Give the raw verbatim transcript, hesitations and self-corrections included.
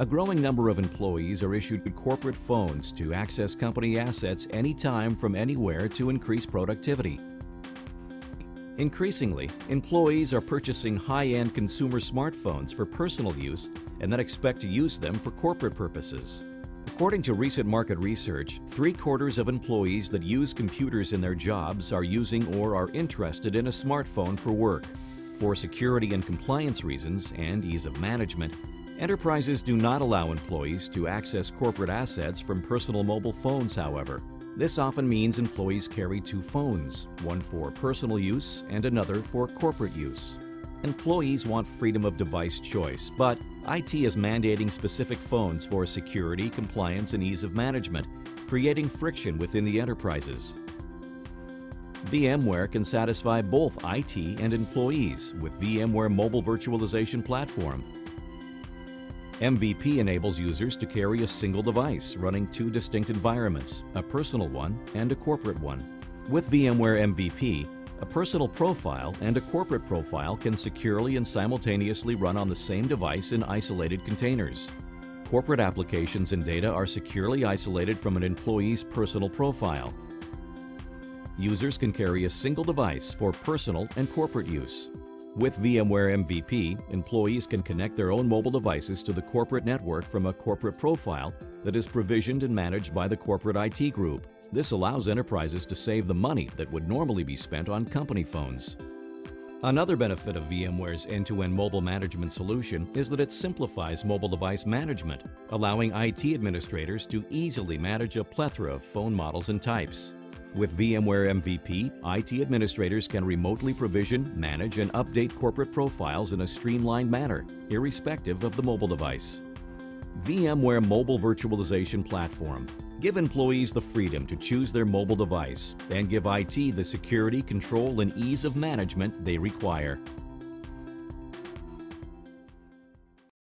A growing number of employees are issued corporate phones to access company assets anytime from anywhere to increase productivity. Increasingly, employees are purchasing high-end consumer smartphones for personal use and then expect to use them for corporate purposes. According to recent market research, three-quarters of employees that use computers in their jobs are using or are interested in a smartphone for work. For security and compliance reasons and ease of management, enterprises do not allow employees to access corporate assets from personal mobile phones, however. This often means employees carry two phones, one for personal use and another for corporate use. Employees want freedom of device choice, but I T is mandating specific phones for security, compliance, and ease of management, creating friction within the enterprises. VMware can satisfy both I T and employees with VMware Mobile Virtualization Platform. M V P enables users to carry a single device running two distinct environments, a personal one and a corporate one. With VMware M V P, a personal profile and a corporate profile can securely and simultaneously run on the same device in isolated containers. Corporate applications and data are securely isolated from an employee's personal profile. Users can carry a single device for personal and corporate use. With VMware M V P, employees can connect their own mobile devices to the corporate network from a corporate profile that is provisioned and managed by the corporate I T group. This allows enterprises to save the money that would normally be spent on company phones. Another benefit of VMware's end-to-end mobile management solution is that it simplifies mobile device management, allowing I T administrators to easily manage a plethora of phone models and types. With VMware M V P, I T administrators can remotely provision, manage, and update corporate profiles in a streamlined manner, irrespective of the mobile device. VMware Mobile Virtualization Platform. Give employees the freedom to choose their mobile device and give I T the security, control, and ease of management they require.